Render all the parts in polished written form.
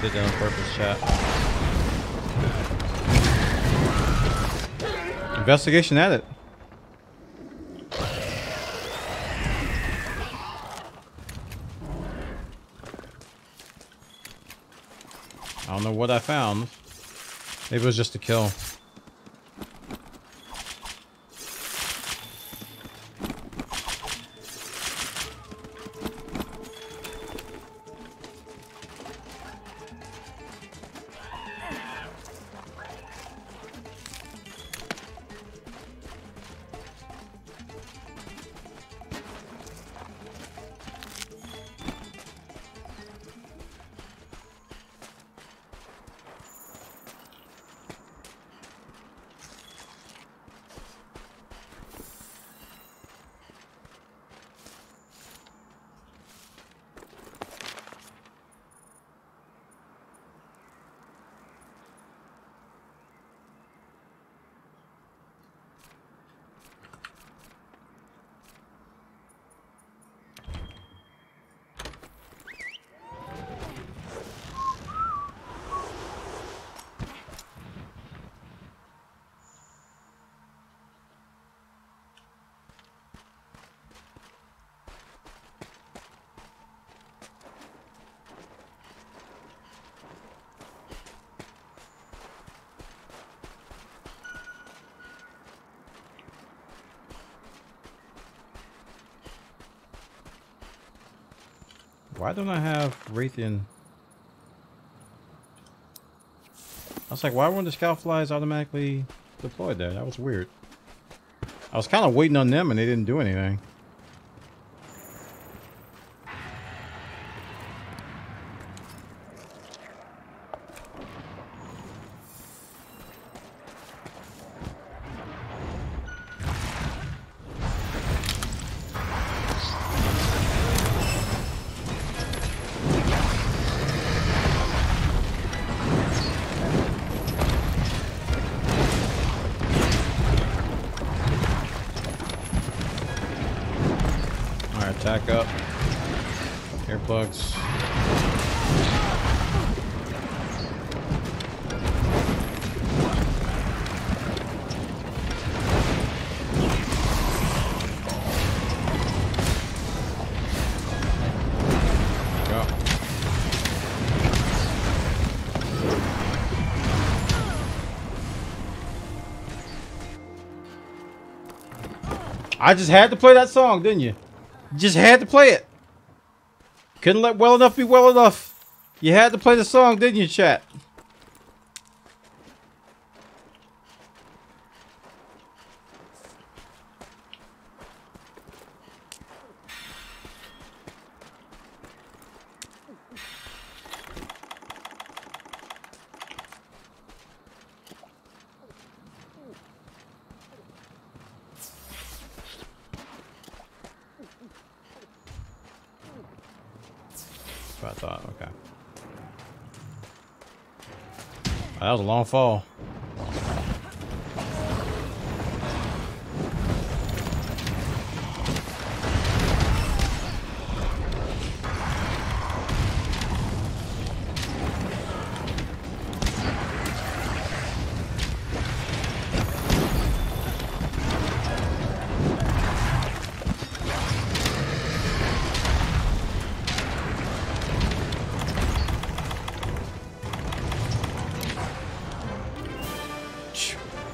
I did that on purpose, chat. Investigation at it. I don't know what I found. Maybe it was just a kill. Why don't I have Wraithian? I was like, why weren't the Scoutflies automatically deployed there? That was weird. I was kind of waiting on them and they didn't do anything. I just had to play that song, didn't you? You just had to play it. Couldn't let well enough be well enough. You had to play the song, didn't you, chat? That was a long fall.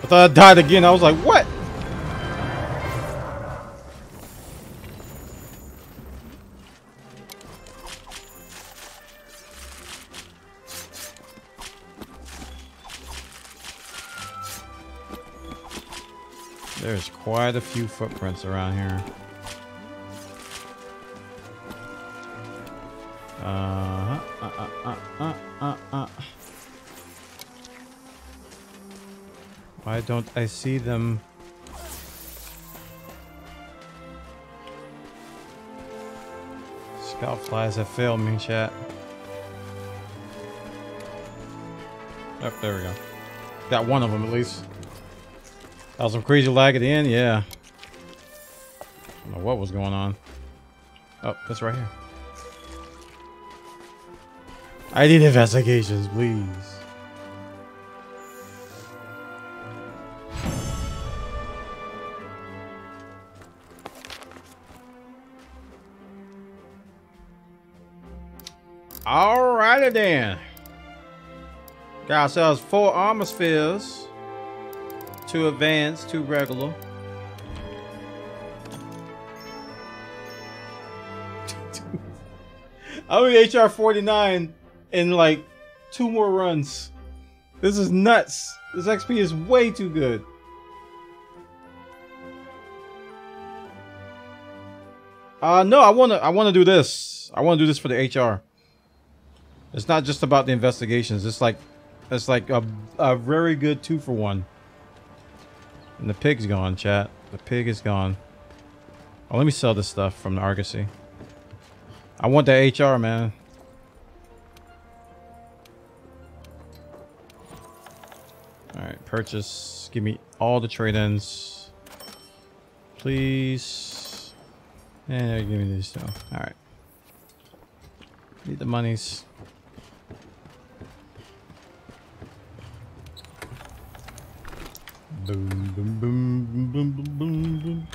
I thought I died again. I was like, what? There's quite a few footprints around here. Why don't I see them? Scoutflies have failed me, chat. Oh, there we go. Got one of them at least. That was some crazy lag at the end, yeah. I don't know what was going on. Oh, that's right here. I need investigations, please. Alrighty then. Got ourselves 4 armor spheres. 2 advanced, 2 regular. I'll be HR 49 in like 2 more runs. This is nuts. This XP is way too good. No, I wanna do this. I wanna do this for the HR. It's not just about the investigations. It's like a very good 2-for-1. And the pig's gone, chat. The pig is gone. Oh, let me sell this stuff from the Argosy. I want the HR, man. All right, purchase. Give me all the trade-ins, please. And give me these two. All right. Need the monies. Boom, boom, boom, boom, boom, boom, boom.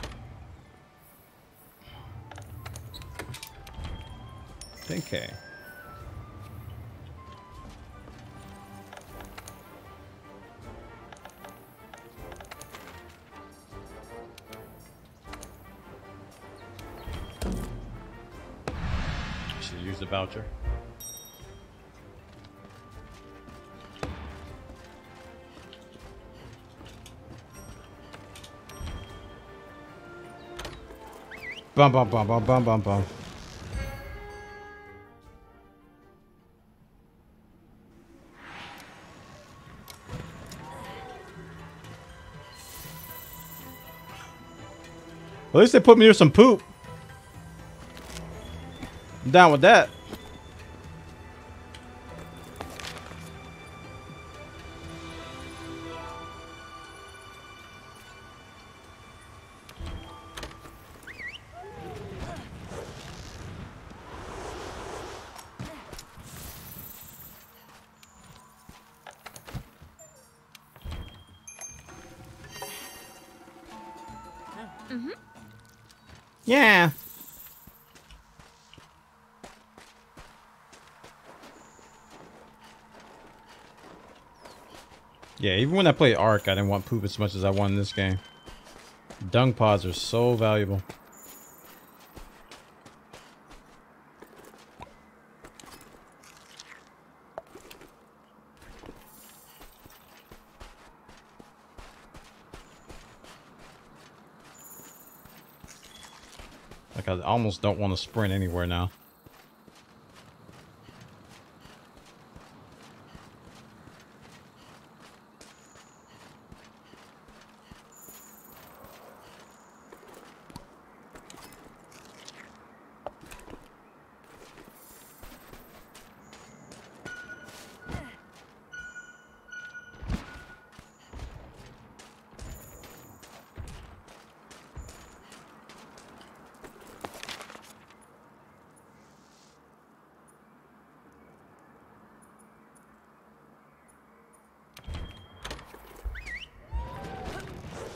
Okay. Should use the voucher. Bum bum bum bum bum bum bum. At least they put me near some poop. I'm down with that. Yeah. Yeah, even when I played Ark, I didn't want poop as much as I want in this game. Dung pods are so valuable. I almost don't want to sprint anywhere now.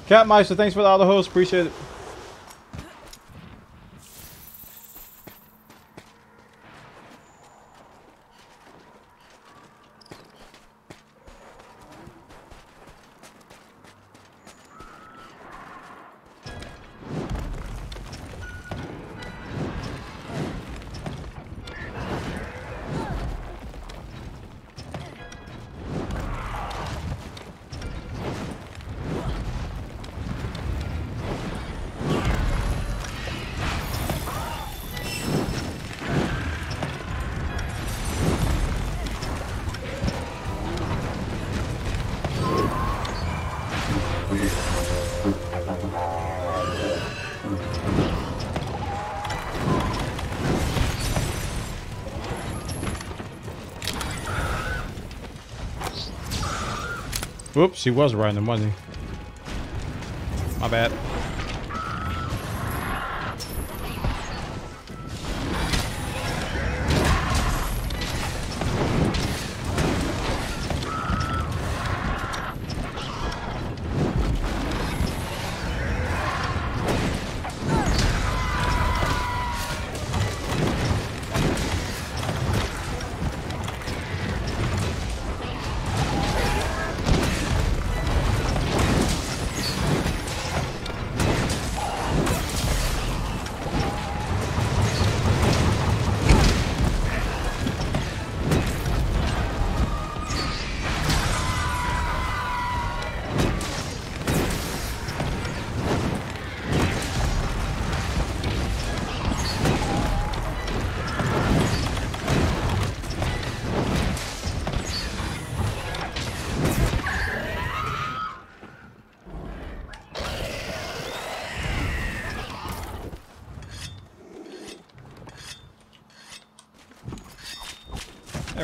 Catmeister, thanks for the auto host. Appreciate it. Whoops, he was riding, wasn't he? My bad.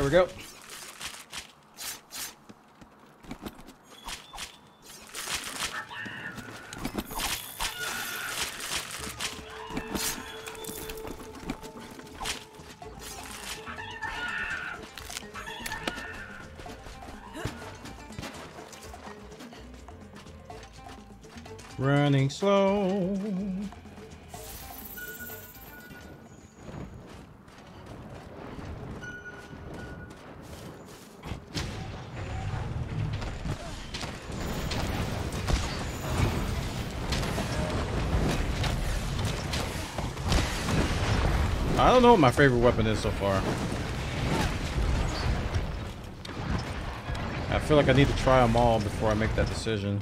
There we go. Running slow. I don't know what my favorite weapon is so far. I feel like I need to try them all before I make that decision.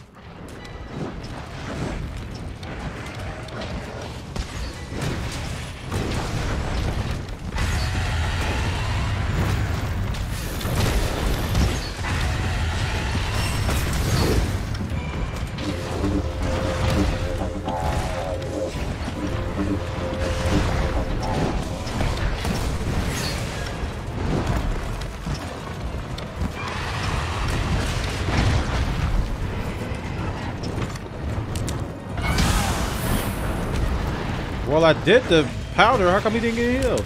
Well, I did the powder. How come he didn't get healed?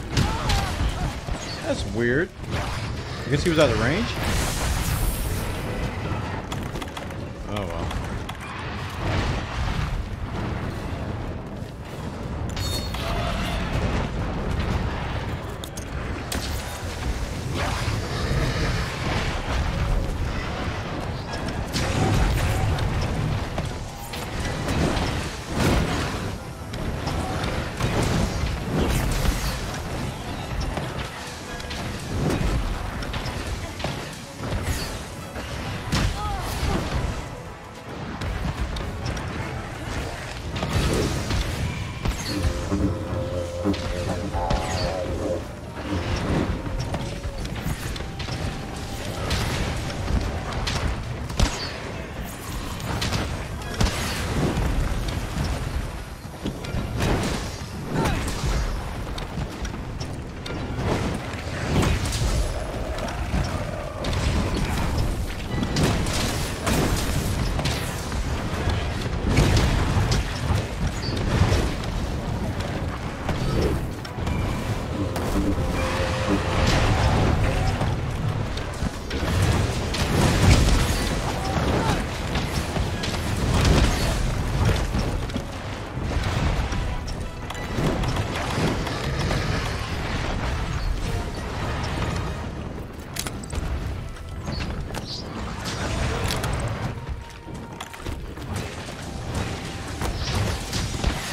That's weird. I guess he was out of range. Oh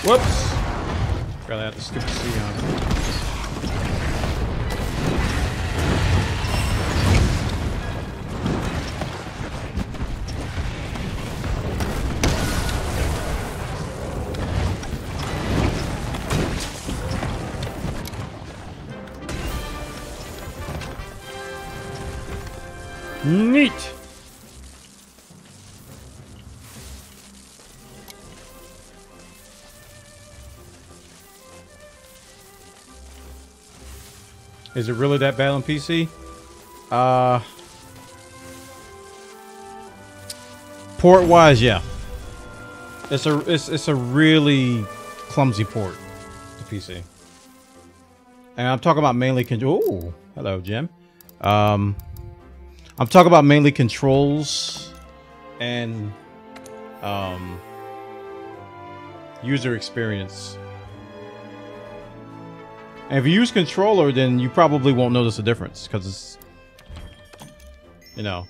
whoops! Gotta have the stupid C on. Neat! Is it really that bad on PC? Port wise, yeah. It's a really clumsy port to PC. And I'm talking about mainly control. Oh, hello, Jim. I'm talking about mainly controls and user experience. And if you use controller, then you probably won't notice a difference because it's, you know,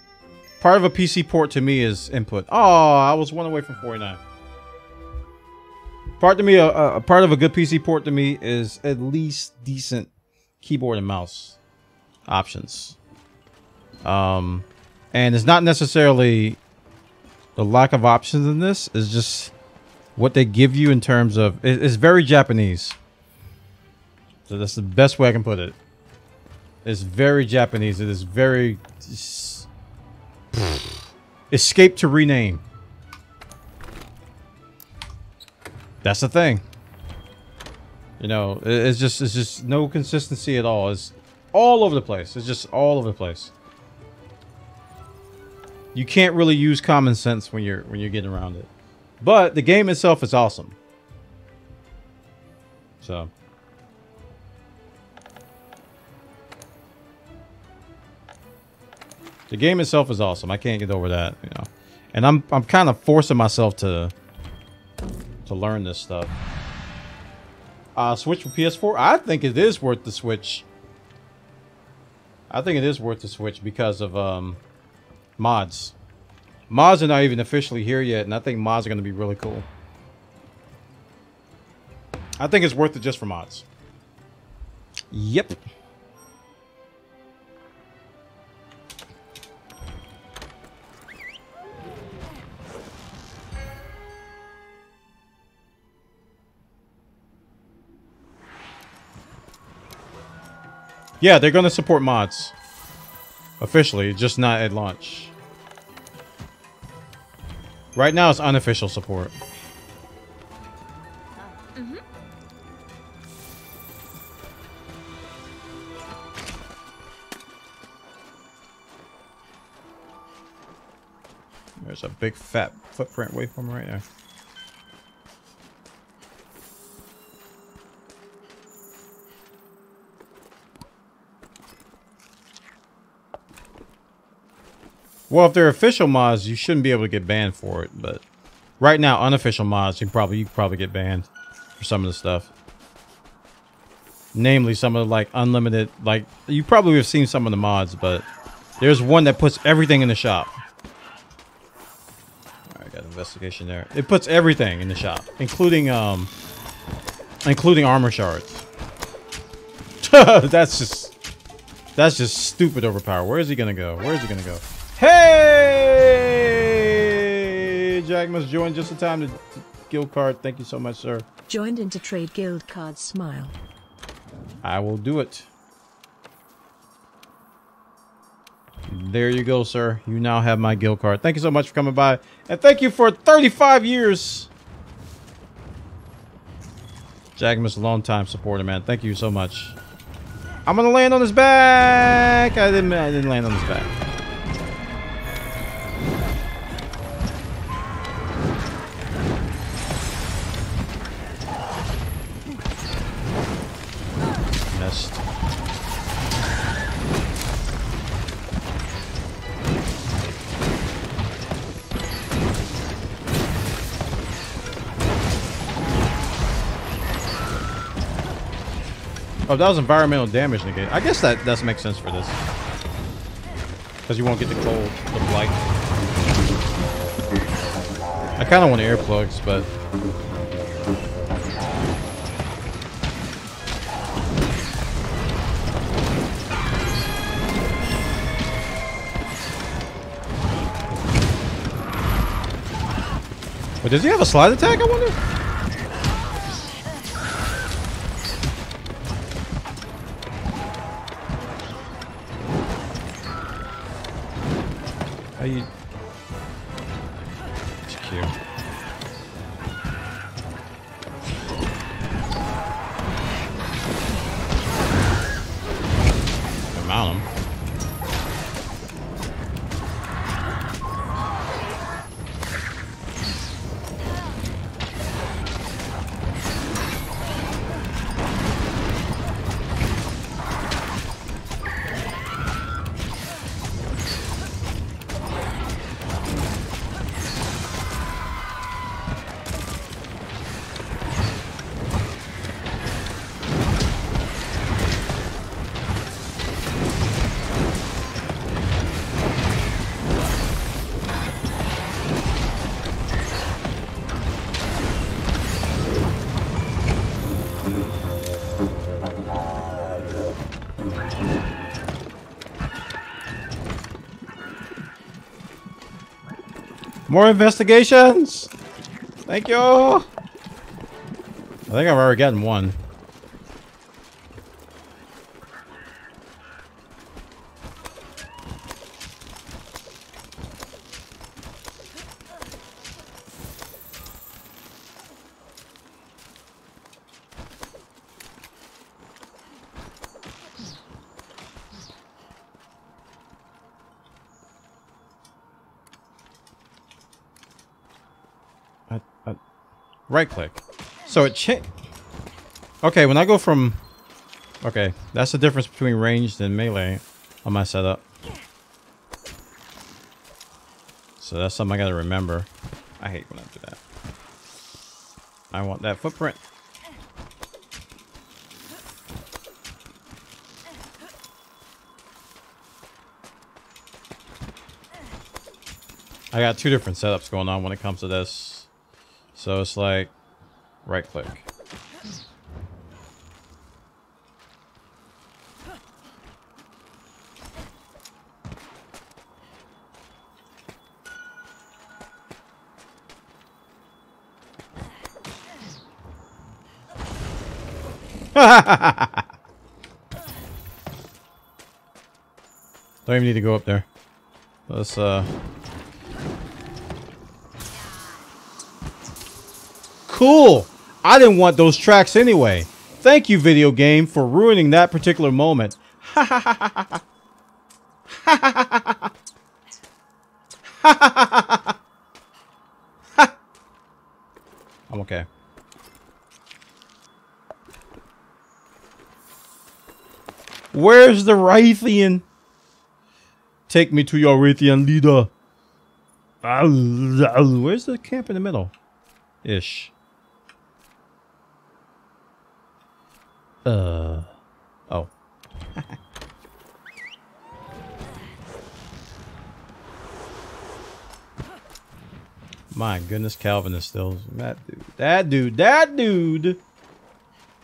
part of a PC port to me is input. Oh, I was one away from 49. Part of a good PC port to me is at least decent keyboard and mouse options. And it's not necessarily the lack of options in this. It's just what they give you in terms of it's very Japanese. So that's the best way I can put it. It's very Japanese. It is very escape to rename. That's the thing. You know, it's just no consistency at all. It's all over the place. It's just all over the place. You can't really use common sense when you're getting around it. But the game itself is awesome. So the game itself is awesome. I can't get over that, you know. And I'm kind of forcing myself to learn this stuff. Switch for PS4. I think it is worth the Switch. I think it is worth the Switch because of mods. Mods are not even officially here yet, and I think mods are going to be really cool. I think it's worth it just for mods. Yep. Yeah, they're going to support mods. Officially, just not at launch. Right now, it's unofficial support. Mm-hmm. There's a big fat footprint waveform right there. Well, if they're official mods, you shouldn't be able to get banned for it. But right now, unofficial mods, you probably get banned for some of the stuff. Namely, some of the, like, unlimited, like, you probably have seen some of the mods, but there's one that puts everything in the shop. All right, got investigation there. It puts everything in the shop, including armor shards. That's just stupid overpowered. Where is he gonna go? Where is he gonna go? Hey, Jagmus joined just in time to guild card. Thank you so much, sir. Joined into trade guild card. Smile. I will do it. There you go, sir. You now have my guild card. Thank you so much for coming by, and thank you for 35 years. Jagmus, long time supporter, man. Thank you so much. I'm gonna land on his back. I didn't land on his back. Oh, that was environmental damage negated. I guess that does make sense for this. Because you won't get the cold, the blight. I kind of want earplugs, but... Wait, does he have a slide attack, I wonder? It's cute. I'm on him. More investigations! Thank you! I think I've already gotten one. right click. So it changed. Okay, when I go from... Okay, that's the difference between ranged and melee on my setup. So that's something I gotta remember. I hate when I do that. I want that footprint. I got two different setups going on when it comes to this. So it's like right click. Don't even need to go up there. Let's Cool! I didn't want those tracks anyway. Thank you, video game, for ruining that particular moment. Ha ha ha ha ha ha. I'm okay. Where's the Rathian? Take me to your Rathian leader. Where's the camp in the middle? Ish. Oh. My goodness, Calvin is still that dude.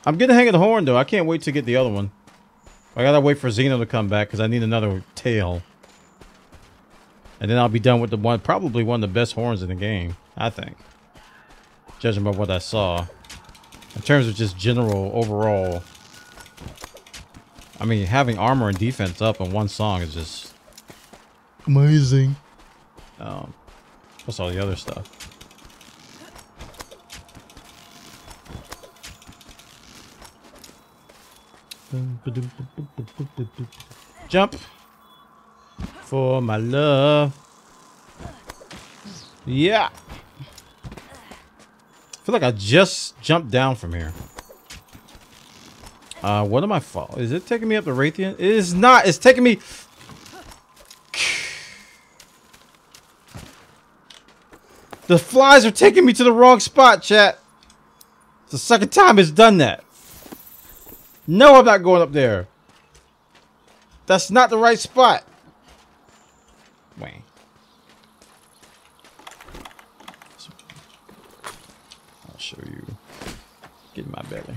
I'm getting the hang of the horn though. I can't wait to get the other one. I gotta wait for Xeno to come back because I need another tail, and then I'll be done with the one, probably one of the best horns in the game, I think, judging by what I saw. In terms of just general, overall, I mean, having armor and defense up in one song is just amazing. What's all the other stuff? Jump for my love. Yeah. I feel like I just jumped down from here. What am I following? Is it taking me up the Rathian? It is not. It's taking me. The flies are taking me to the wrong spot, chat. It's the second time it's done that. No, I'm not going up there. That's not the right spot. Wait. Show you. Get in my belly.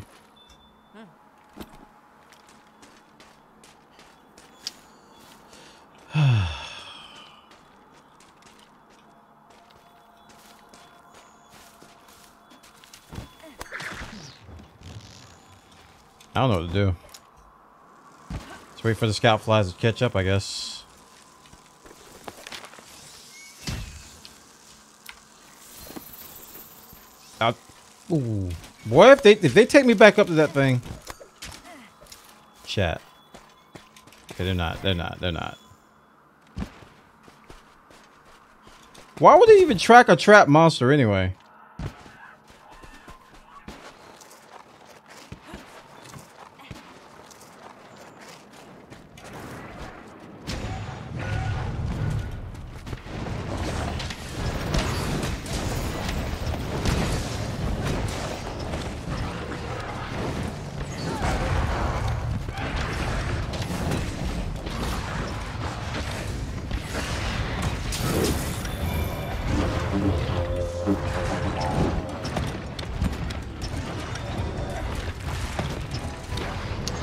I don't know what to do. Let's wait for the scout flies to catch up, I guess. Ooh. Boy, if they take me back up to that thing. Chat. Okay, they're not. Why would they even track a trap monster anyway?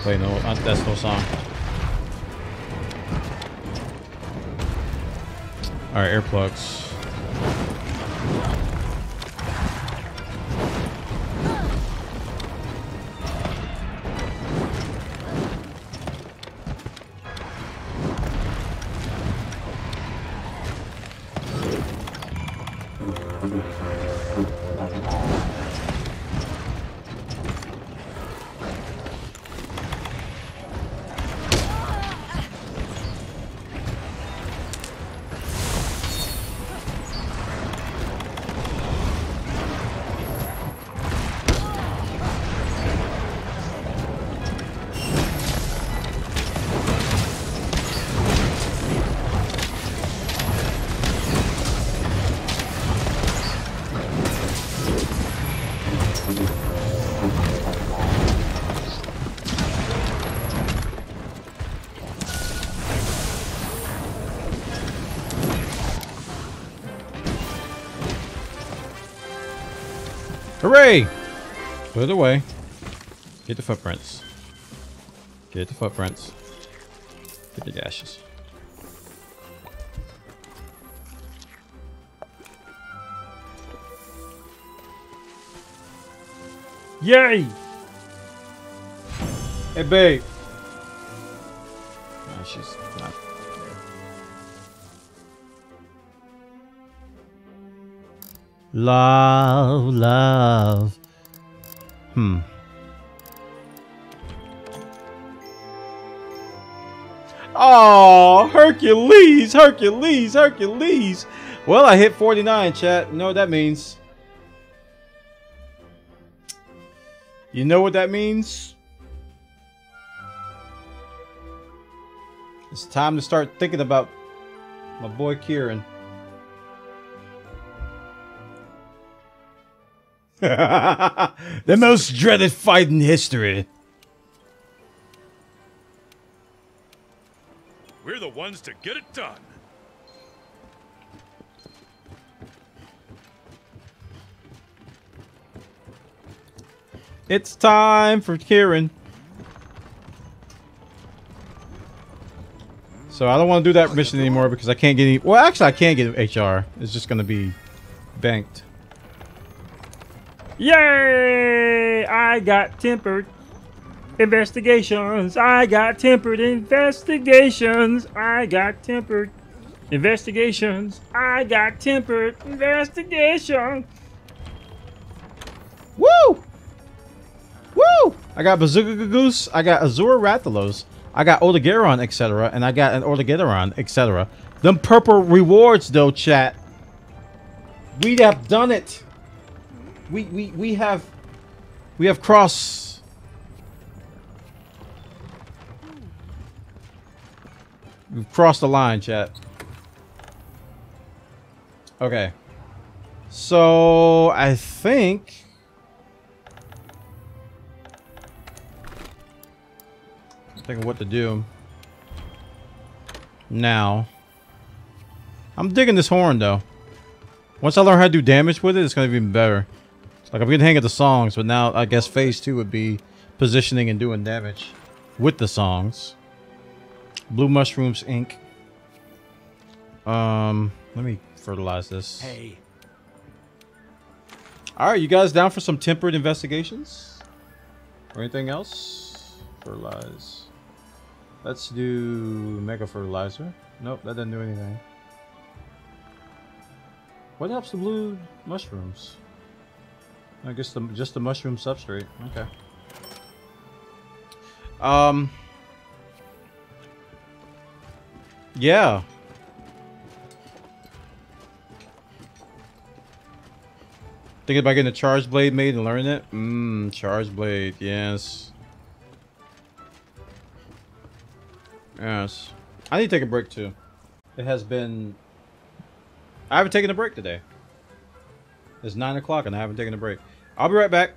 Wait, no, that's no song. Alright, earplugs. Hooray! Put it away. Get the footprints. Get the footprints. Get the dashes. Yay! Hey, babe. No, she's not. Love. Oh, Hercules, Hercules, Hercules. Well, I hit 49, chat. You know what that means? You know what that means? It's time to start thinking about my boy Kieran. The most dreaded fight in history. We're the ones to get it done. It's time for Kieran. So I don't want to do that mission anymore because I can't get any... Well, actually, I can't get HR. It's just going to be banked. Yay! I got tempered investigations. I got tempered investigations. I got tempered investigations. I got tempered investigations. Woo! Woo! I got Bazooka Goose. I got Azura Rathalos. I got Odogaron, etc., and I got an Odogaron, etc. Them purple rewards, though, chat. We have done it. We have cross. We've crossed the line, chat. Okay. So I think. Thinking what to do now. I'm digging this horn though. Once I learn how to do damage with it, it's gonna be even better. It's like I'm getting the hang of the songs, but now I guess phase two would be positioning and doing damage with the songs. Blue Mushrooms, Inc. Let me fertilize this. Hey. All right, you guys down for some tempered investigations or anything else? Fertilize. Let's do mega fertilizer. Nope, that doesn't do anything. What helps the blue mushrooms? I guess just the mushroom substrate. Okay. Yeah. Thinking about getting a charge blade made and learning it? Charge blade, yes. Yes. I need to take a break too. It has been... I haven't taken a break today. It's 9 o'clock and I haven't taken a break. I'll be right back.